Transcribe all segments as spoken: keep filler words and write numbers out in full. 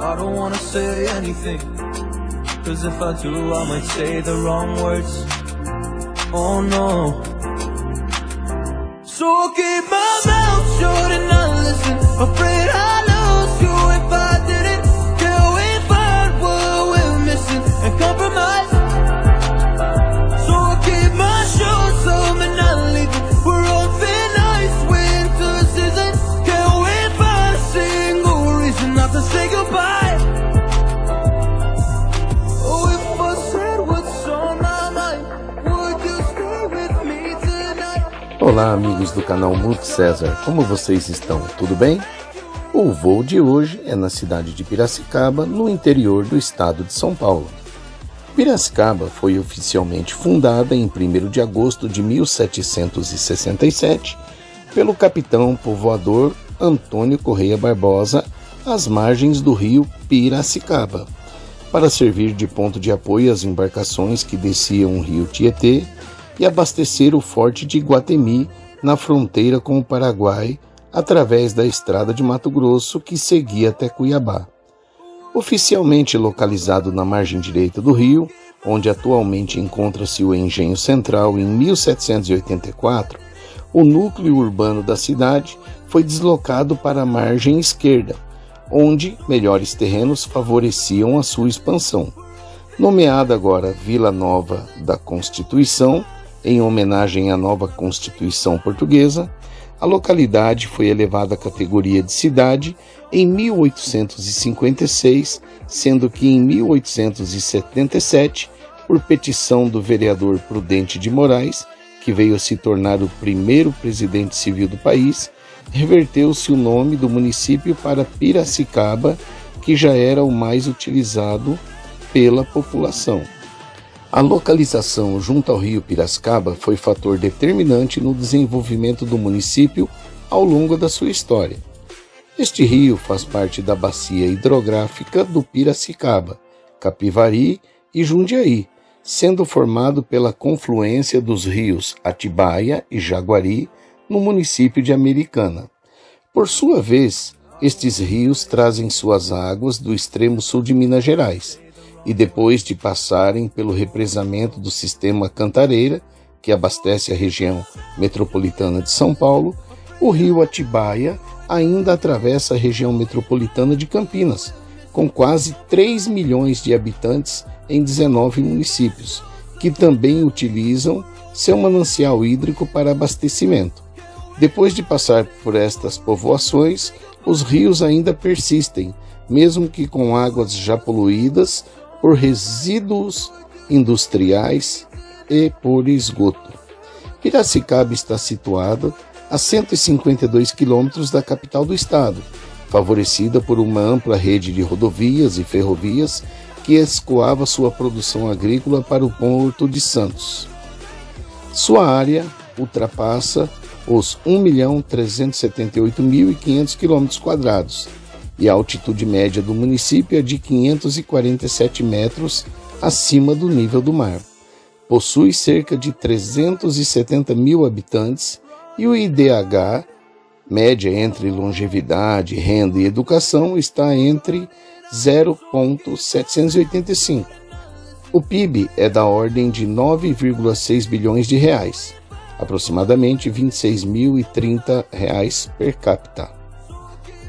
I don't wanna say anything, cause if I do I might say the wrong words. Oh no. So I'll keep my mouth shut and not listen, afraid I lose you if I didn't. Till we find what we're missing and compromise. So I'll keep my shoes home and not leave it. We're all thin ice, winter season. Can we find a single reason not to say goodbye? Olá amigos do canal Mundo César, como vocês estão? Tudo bem? O voo de hoje é na cidade de Piracicaba, no interior do estado de São Paulo. Piracicaba foi oficialmente fundada em primeiro de agosto de mil setecentos e sessenta e sete pelo capitão povoador Antônio Correia Barbosa às margens do rio Piracicaba, para servir de ponto de apoio às embarcações que desciam o rio Tietê e abastecer o Forte de Iguatemi na fronteira com o Paraguai através da estrada de Mato Grosso que seguia até Cuiabá. Oficialmente localizado na margem direita do rio, onde atualmente encontra-se o Engenho Central, em mil setecentos e oitenta e quatro, o núcleo urbano da cidade foi deslocado para a margem esquerda, onde melhores terrenos favoreciam a sua expansão. Nomeada agora Vila Nova da Constituição, em homenagem à nova Constituição portuguesa, a localidade foi elevada à categoria de cidade em mil oitocentos e cinquenta e seis, sendo que em mil oitocentos e setenta e sete, por petição do vereador Prudente de Moraes, que veio a se tornar o primeiro presidente civil do país, reverteu-se o nome do município para Piracicaba, que já era o mais utilizado pela população. A localização junto ao rio Piracicaba foi fator determinante no desenvolvimento do município ao longo da sua história. Este rio faz parte da bacia hidrográfica do Piracicaba, Capivari e Jundiaí, sendo formado pela confluência dos rios Atibaia e Jaguari no município de Americana. Por sua vez, estes rios trazem suas águas do extremo sul de Minas Gerais, e depois de passarem pelo represamento do Sistema Cantareira, que abastece a região metropolitana de São Paulo, o rio Atibaia ainda atravessa a região metropolitana de Campinas, com quase três milhões de habitantes em dezenove municípios, que também utilizam seu manancial hídrico para abastecimento. Depois de passar por estas povoações, os rios ainda persistem, mesmo que com águas já poluídas, por resíduos industriais e por esgoto. Piracicaba está situada a cento e cinquenta e dois quilômetros da capital do estado, favorecida por uma ampla rede de rodovias e ferrovias que escoava sua produção agrícola para o Porto de Santos. Sua área ultrapassa os um milhão trezentos e setenta e oito mil e quinhentos quilômetros quadrados, e a altitude média do município é de quinhentos e quarenta e sete metros acima do nível do mar. Possui cerca de trezentos e setenta mil habitantes e o I D H, média entre longevidade, renda e educação, está entre zero vírgula setecentos e oitenta e cinco. O P I B é da ordem de nove vírgula seis bilhões de reais, aproximadamente vinte e seis mil e trinta reais per capita.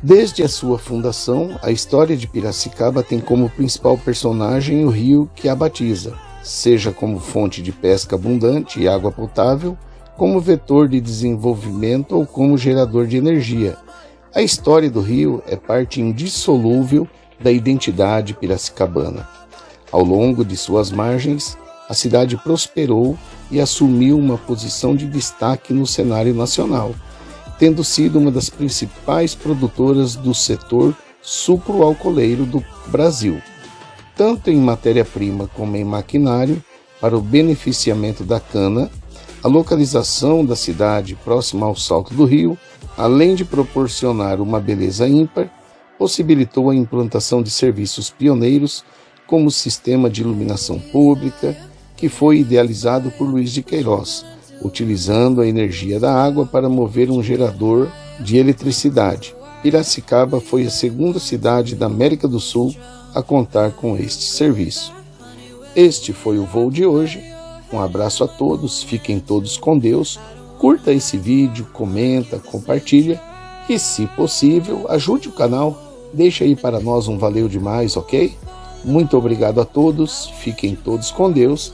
Desde a sua fundação, a história de Piracicaba tem como principal personagem o rio que a batiza, seja como fonte de pesca abundante e água potável, como vetor de desenvolvimento ou como gerador de energia. A história do rio é parte indissolúvel da identidade piracicabana. Ao longo de suas margens, a cidade prosperou e assumiu uma posição de destaque no cenário nacional, tendo sido uma das principais produtoras do setor sucroalcooleiro do Brasil, tanto em matéria-prima como em maquinário, para o beneficiamento da cana. A localização da cidade próxima ao Salto do Rio, além de proporcionar uma beleza ímpar, possibilitou a implantação de serviços pioneiros como o sistema de iluminação pública, que foi idealizado por Luiz de Queiroz, utilizando a energia da água para mover um gerador de eletricidade, Piracicaba foi a segunda cidade da América do Sul a contar com este serviço. Este foi o voo de hoje. Um abraço a todos, fiquem todos com Deus. Curta esse vídeo, comenta, compartilha e, se possível, ajude o canal. Deixa aí para nós um valeu demais, ok? Muito obrigado a todos, fiquem todos com Deus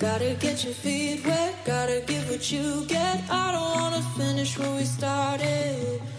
Gotta get your feet wet, gotta give what you get. I don't wanna finish what we started.